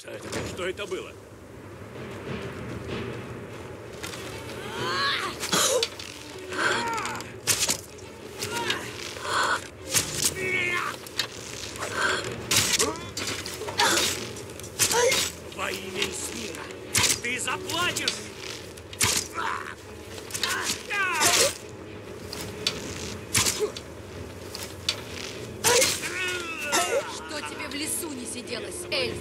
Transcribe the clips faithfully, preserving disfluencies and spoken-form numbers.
Что это, что это было? Во имя Исмира, ты заплатишь! Что тебе в лесу не сиделось, эльф?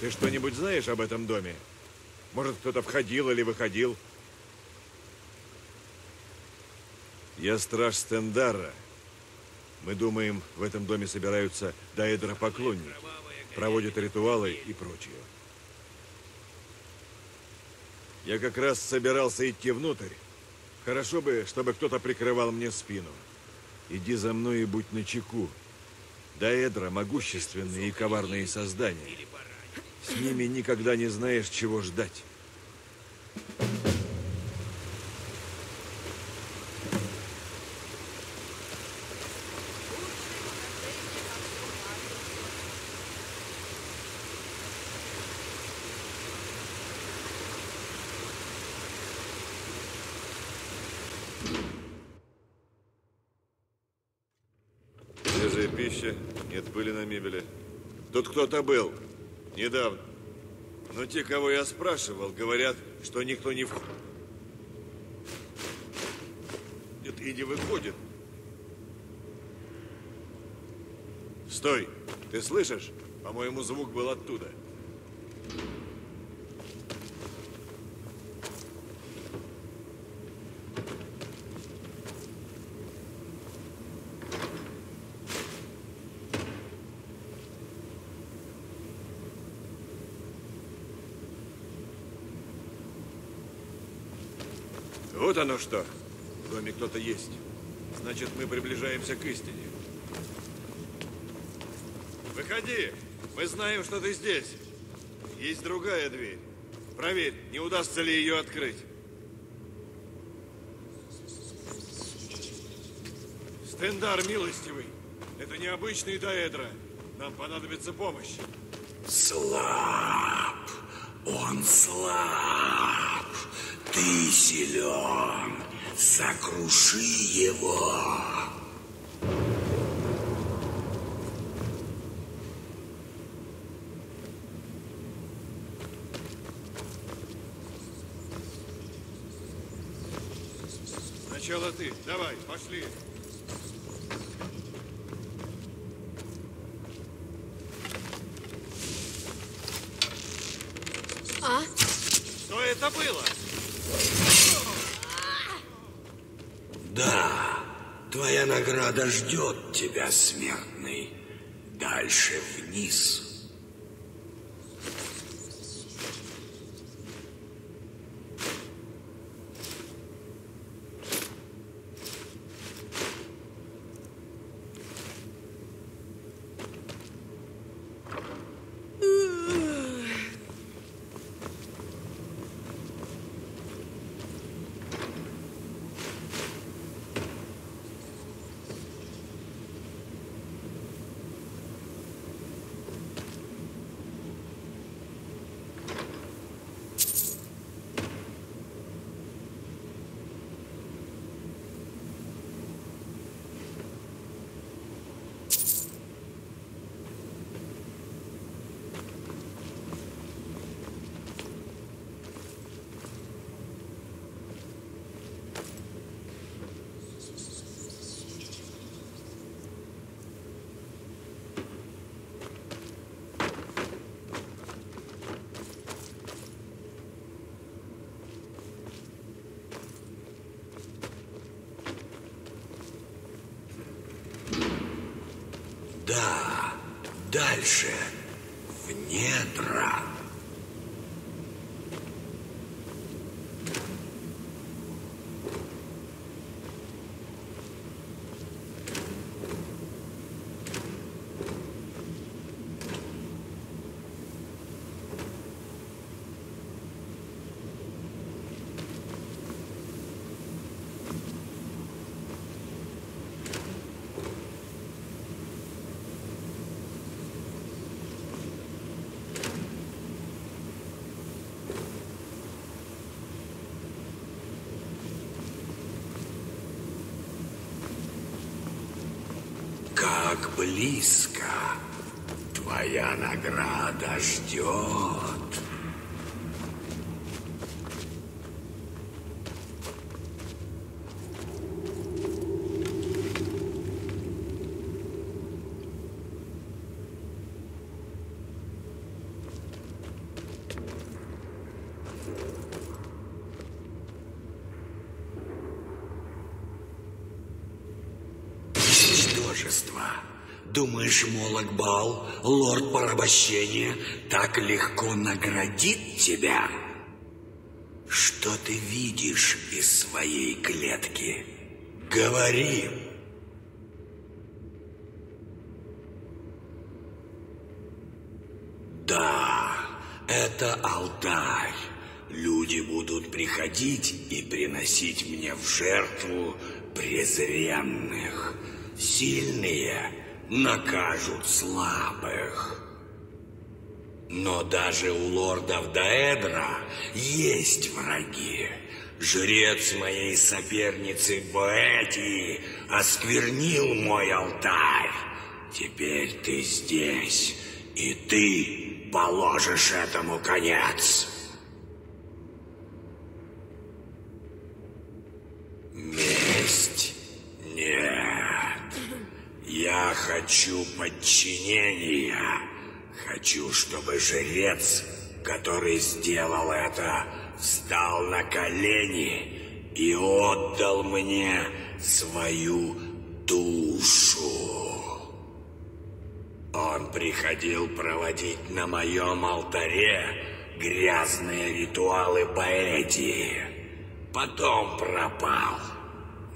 Ты что-нибудь знаешь об этом доме? Может, кто-то входил или выходил? Я страж Стендара. Мы думаем, в этом доме собираются даэдра поклонники, проводят ритуалы и прочее. Я как раз собирался идти внутрь. Хорошо бы, чтобы кто-то прикрывал мне спину. Иди за мной и будь начеку. Даэдра – могущественные и коварные создания. С ними никогда не знаешь, чего ждать. Свежая пища, нет пыли на мебели. Тут кто-то был. Недавно. Но те, кого я спрашивал, говорят, что никто не входит и не выходит. Стой! Ты слышишь? По-моему, звук был оттуда. Вот оно что. В доме кто-то есть. Значит, мы приближаемся к истине. Выходи! Мы знаем, что ты здесь. Есть другая дверь. Проверь, не удастся ли ее открыть. Стендар милостивый. Это необычный даэдра. Нам понадобится помощь. Слаб! Он слаб! Ты силен, сокруши его. Сначала ты, давай, пошли. А? Что это было? Да, твоя награда ждет тебя, смертный. Дальше вниз. дальше, в недра. Близко. Твоя награда ждет. Ничтожество. Думаешь, Молаг Бал, лорд порабощения, так легко наградит тебя? Что ты видишь из своей клетки? Говори. Да, это алтарь. Люди будут приходить и приносить мне в жертву презренных. Сильные накажут слабых. Но даже у лордов Даэдра есть враги. Жрец моей соперницы Боэтии осквернил мой алтарь. Теперь ты здесь, и ты положишь этому конец. Месть? Нет. Я хочу подчинения. Хочу, чтобы жрец, который сделал это, встал на колени и отдал мне свою душу. Он приходил проводить на моем алтаре грязные ритуалы Боэтии. Потом пропал.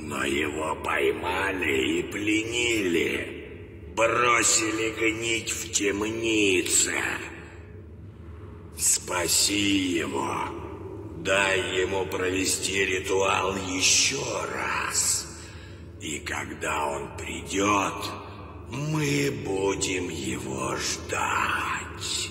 Но его поймали и пленили, бросили гнить в темнице. Спаси его, дай ему провести ритуал еще раз. И когда он придет, мы будем его ждать.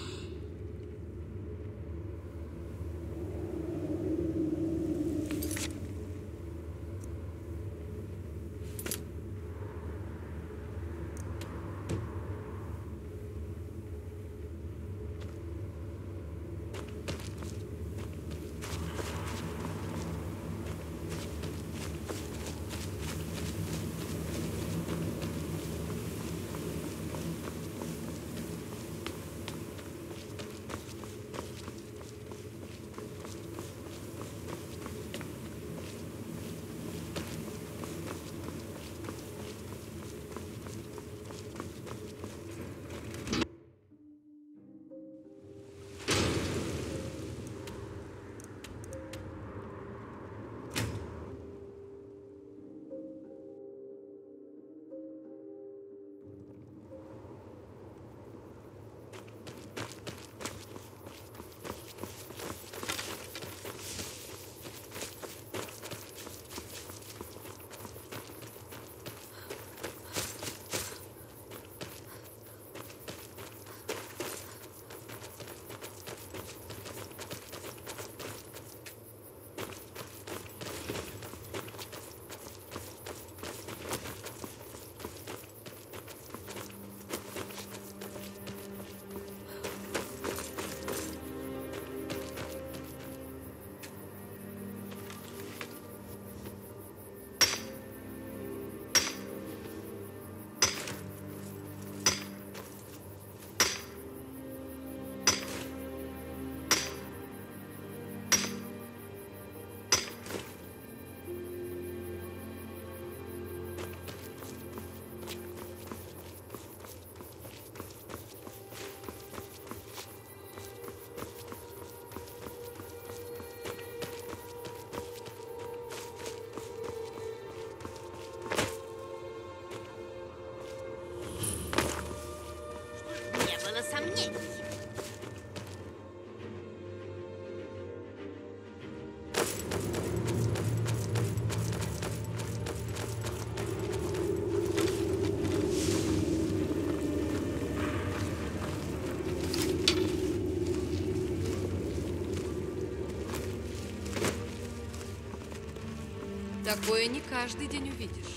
Такое не каждый день увидишь.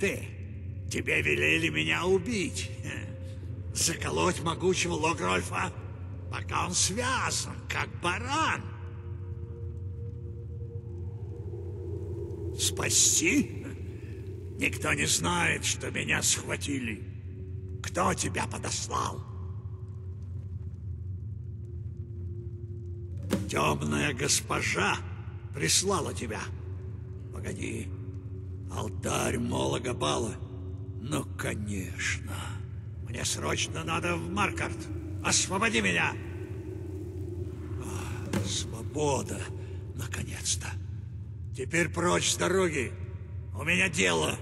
Ты. Тебе велели меня убить. Заколоть могучего Логрольфа, пока он связан, как баран. Спасти? Никто не знает, что меня схватили. Кто тебя подослал? Темная госпожа прислала тебя. Погоди. Алтарь Молага Бала Ну, конечно. Мне срочно надо в Маркард. Освободи меня! О, свобода, наконец-то. Теперь прочь с дороги. У меня дело.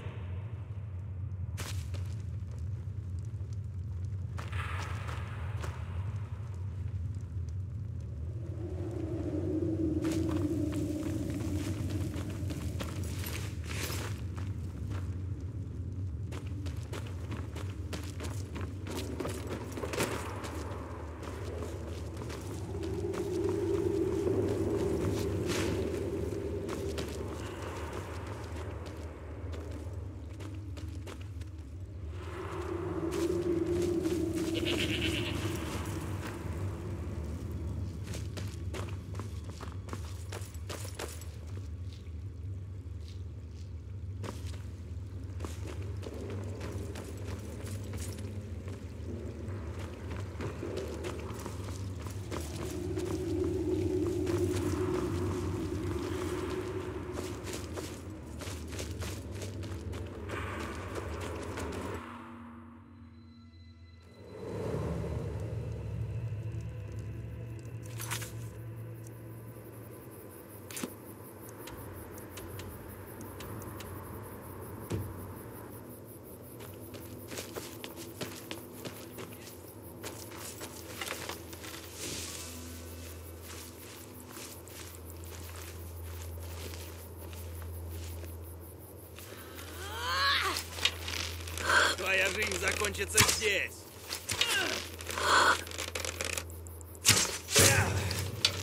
Твоя жизнь закончится здесь.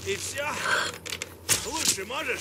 И все? Лучше можешь?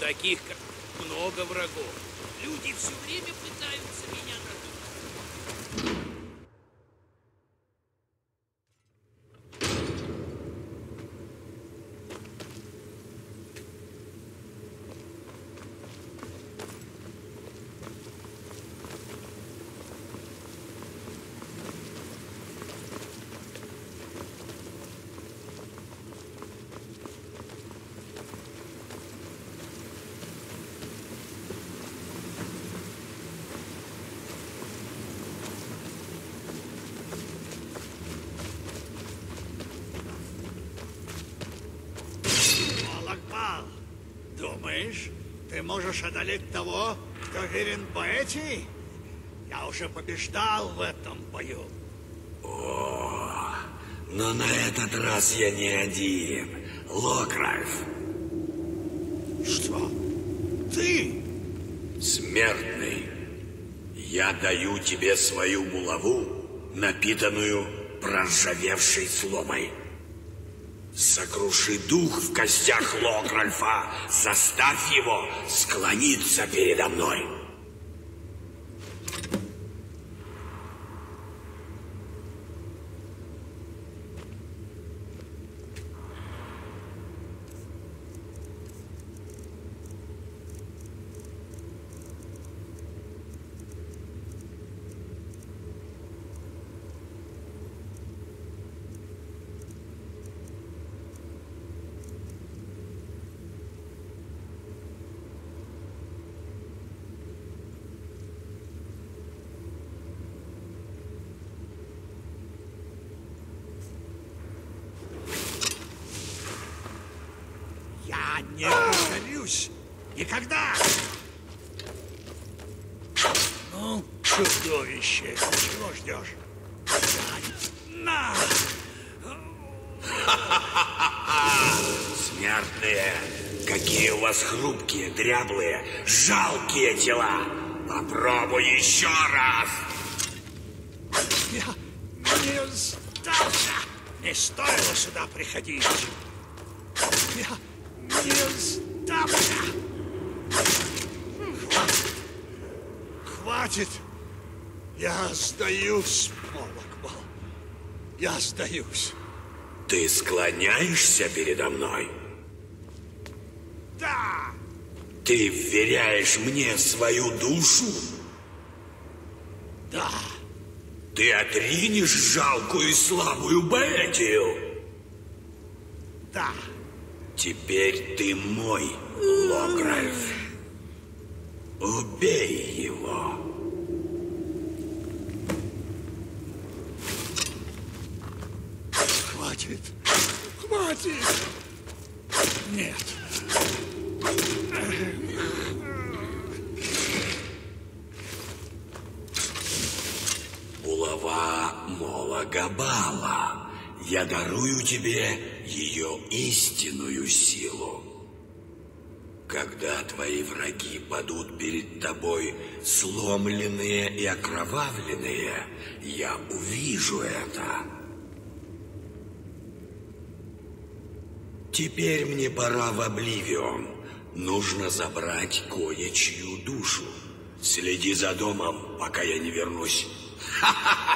Таких, как много врагов. Люди все время пытаются меня можешь одолеть того, кто верен Боэтии? Я уже побеждал в этом бою. О, но на этот раз я не один. Локрайф. Что? Ты? Смертный. Я даю тебе свою булаву, напитанную проржавевшей сломой. Сокруши дух в костях Логрольфа, заставь его склониться передо мной. Не повторюсь! Никогда! Ну, чудовище! Чего ждешь? На! Смертный! смертные! Какие у вас хрупкие, дряблые, жалкие тела! Попробуй еще раз! Я не сдался! Не стоило сюда приходить! Я не сдался! Хватит! Хватит! Я сдаюсь, Молаг Бал. Я сдаюсь. Ты склоняешься передо мной? Да! Ты вверяешь мне свою душу? Да. Ты отринешь жалкую и слабую Боэтию? Да. Теперь ты мой, Локральф. Убей его. Хватит. Хватит. Нет. Булава Молага Бала. Я дарую тебе ее истинную силу. Когда твои враги падут перед тобой сломленные и окровавленные, я увижу это. Теперь мне пора в Обливиум. Нужно забрать кое-чью душу. Следи за домом, пока я не вернусь. Ха-ха-ха!